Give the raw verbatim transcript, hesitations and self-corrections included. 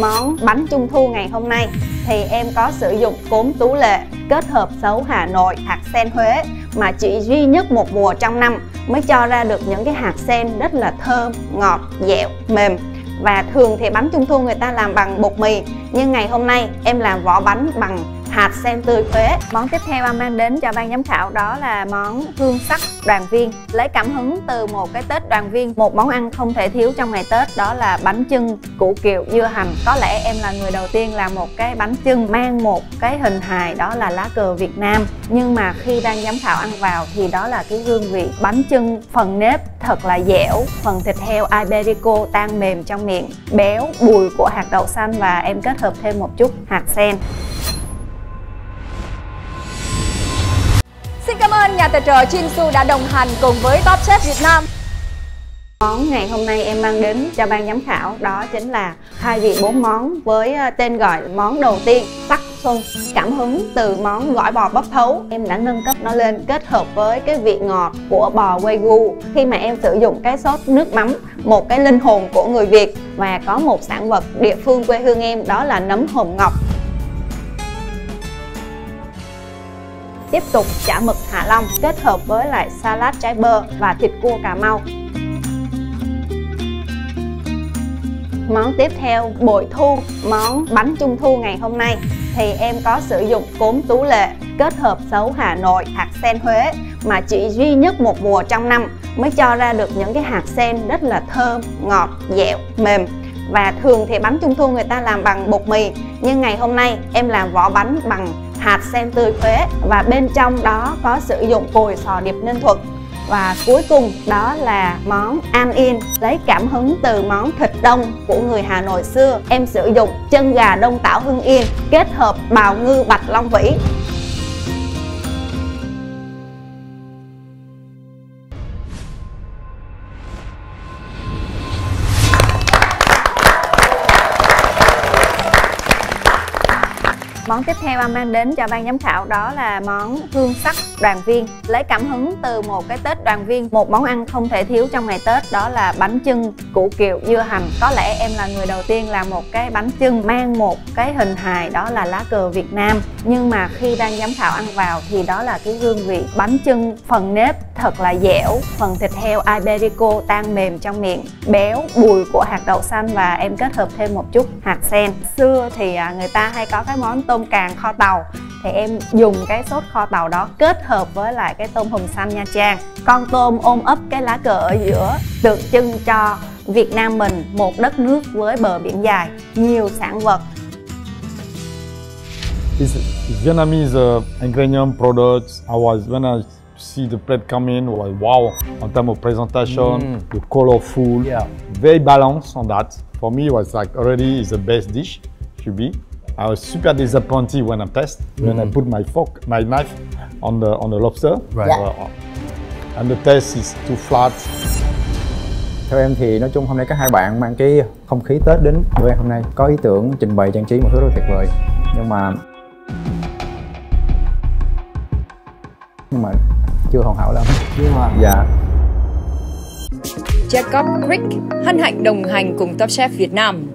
món bánh trung thu ngày hôm nay thì em có sử dụng cốm Tú Lệ kết hợp xấu Hà Nội, hạt sen Huế mà chỉ duy nhất một mùa trong năm mới cho ra được những cái hạt sen rất là thơm, ngọt, dẻo, mềm. Và thường thì bánh trung thu người ta làm bằng bột mì, nhưng ngày hôm nay em làm vỏ bánh bằng hạt sen tươi Huế. Món tiếp theo em mang đến cho ban giám khảo đó là món hương sắc đoàn viên, lấy cảm hứng từ một cái Tết đoàn viên. Một món ăn không thể thiếu trong ngày Tết đó là bánh chưng củ kiệu dưa hành. Có lẽ em là người đầu tiên làm một cái bánh chưng mang một cái hình hài đó là lá cờ Việt Nam, nhưng mà khi ban giám khảo ăn vào thì đó là cái hương vị bánh chưng, phần nếp thật là dẻo, phần thịt heo iberico tan mềm trong miệng, béo, bùi của hạt đậu xanh, và em kết hợp thêm một chút hạt sen. Xin cảm ơn nhà tài trợ Jin Su đã đồng hành cùng với Top Chef Việt Nam. Món ngày hôm nay em mang đến cho ban giám khảo đó chính là khai vị bốn món với tên gọi món đầu tiên Sắc Xuân. Cảm hứng từ món gỏi bò bắp thấu, em đã nâng cấp nó lên kết hợp với cái vị ngọt của bò Wagyu. Khi mà em sử dụng cái sốt nước mắm, một cái linh hồn của người Việt, và có một sản vật địa phương quê hương em đó là nấm hồn ngọc. Tiếp tục chả mực Hạ Long kết hợp với lại salad trái bơ và thịt cua Cà Mau. Món tiếp theo bội thu, món bánh trung thu ngày hôm nay thì em có sử dụng cốm Tú Lệ kết hợp xấu Hà Nội, hạt sen Huế mà chỉ duy nhất một mùa trong năm mới cho ra được những cái hạt sen rất là thơm, ngọt, dẻo, mềm. Và thường thì bánh trung thu người ta làm bằng bột mì, nhưng ngày hôm nay em làm vỏ bánh bằng hạt sen tươi Huế, và bên trong đó có sử dụng cùi sò điệp Ninh Thuận. Và cuối cùng đó là món An Yên, lấy cảm hứng từ món thịt đông của người Hà Nội xưa. Em sử dụng chân gà đông tảo Hưng Yên kết hợp bào ngư bạch long vĩ. Món tiếp theo em mang đến cho ban giám khảo đó là món hương sắc đoàn viên, lấy cảm hứng từ một cái Tết đoàn viên. Một món ăn không thể thiếu trong ngày Tết đó là bánh chưng củ kiệu dưa hành. Có lẽ em là người đầu tiên làm một cái bánh chưng mang một cái hình hài đó là lá cờ Việt Nam, nhưng mà khi ban giám khảo ăn vào thì đó là cái hương vị bánh chưng, phần nếp thật là dẻo, phần thịt heo iberico tan mềm trong miệng, béo, bùi của hạt đậu xanh, và em kết hợp thêm một chút hạt sen. Xưa thì người ta hay có cái món tôm càng kho tàu, thì em dùng cái sốt kho tàu đó kết hợp với lại cái tôm hùm xanh Nha Trang. Con tôm ôm ấp cái lá cờ ở giữa tượng trưng cho Việt Nam mình, một đất nước với bờ biển dài, nhiều sản vật. This Vietnamese uh, ingredient products. I was when I see the plate come in, was wow! On terms of presentation, mm. the colorful, yeah. very balanced on that. For me, it was like already is the best dish should be. I was super disappointed when I test mm. when I put my fork, my knife on the on the lobster, right. yeah. and the taste is too flat. Theo em thì nói chung hôm nay các hai bạn mang cái không khí Tết đến bữa ăn hôm nay, có ý tưởng trình bày trang trí một thứ rất tuyệt vời, nhưng mà nhưng mà chưa hoàn hảo lắm. Chưa hoàn hảo. Dạ. Jacob Crick hân hạnh đồng hành cùng Top Chef Việt Nam.